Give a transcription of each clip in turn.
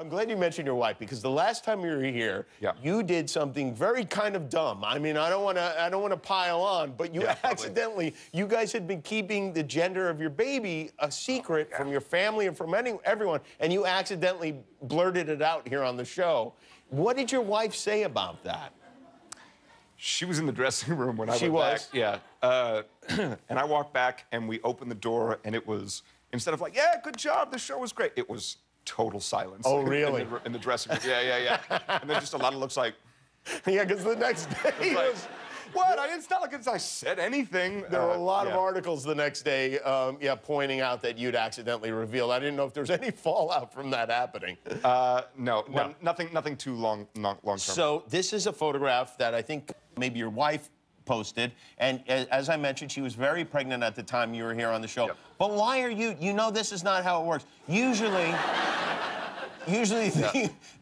I'm glad you mentioned your wife, because the last time we were here, you did something very kind of dumb. I mean, I don't want to pile on, but you accidentally, you guys had been keeping the gender of your baby a secret from your family and from everyone, and you accidentally blurted it out here on the show. What did your wife say about that? She was in the dressing room when I went back. And I walked back, and we opened the door, and it was, instead of like, yeah, good job, the show was great, it was total silence. Oh, really? In the dressing room. Yeah. And then just a lot of looks like... Yeah, because the next day it was... Like, what? It's not like I said anything. There were a lot of articles the next day, pointing out that you'd accidentally revealed. I didn't know if there's any fallout from that happening. No, nothing too long term. So this is a photograph that I think maybe your wife posted, and as I mentioned, she was very pregnant at the time you were here on the show. Yep. But why are you? You know, this is not how it works. Usually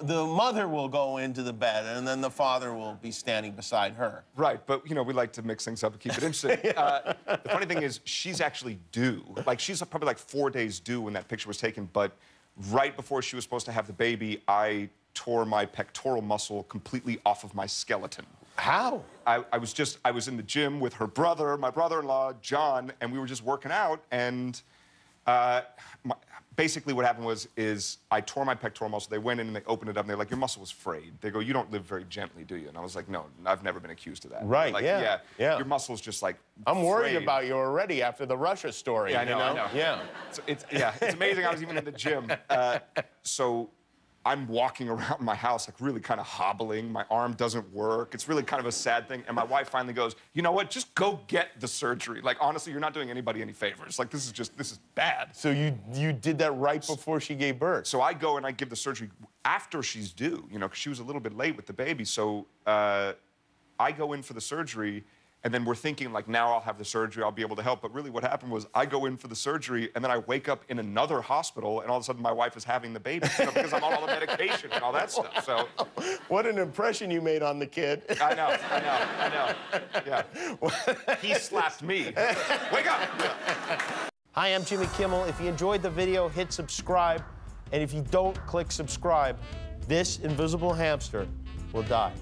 the mother will go into the bed, and then the father will be standing beside her. Right, but you know, we like to mix things up and keep it interesting. The funny thing is, she's actually due. Like, she's probably like 4 days due when that picture was taken. But right before she was supposed to have the baby, I tore my pectoral muscle completely off of my skeleton. How? I was in the gym with her brother, my brother-in-law, John, and we were just working out, and basically what happened is I tore my pectoral muscle. They went in and they opened it up, and they're like, your muscle was frayed. They go, you don't live very gently, do you? And I was like, no, I've never been accused of that. Right, like, yeah. Your muscle's just like frayed. I'm worried about you already after the Russia story. Yeah, I know. Yeah. So it's amazing I was even in the gym. So I'm walking around my house, like, really kind of hobbling. My arm doesn't work. It's really kind of a sad thing. And my wife finally goes, you know what? Just go get the surgery. Like, honestly, you're not doing anybody any favors. Like, this is bad. So you did that right before she gave birth. So I go and I give the surgery after she's due, you know, because she was a little bit late with the baby. So I go in for the surgery, and then we're thinking, like, now I'll have the surgery, I'll be able to help. But really what happened was I go in for the surgery, and then I wake up in another hospital, and all of a sudden my wife is having the baby, you know, because I'm on all the medication and all that stuff. So what an impression you made on the kid. I know. Yeah. He slapped me. Wake up! Hi, I'm Jimmy Kimmel. If you enjoyed the video, hit subscribe. And if you don't, click subscribe. This invisible hamster will die.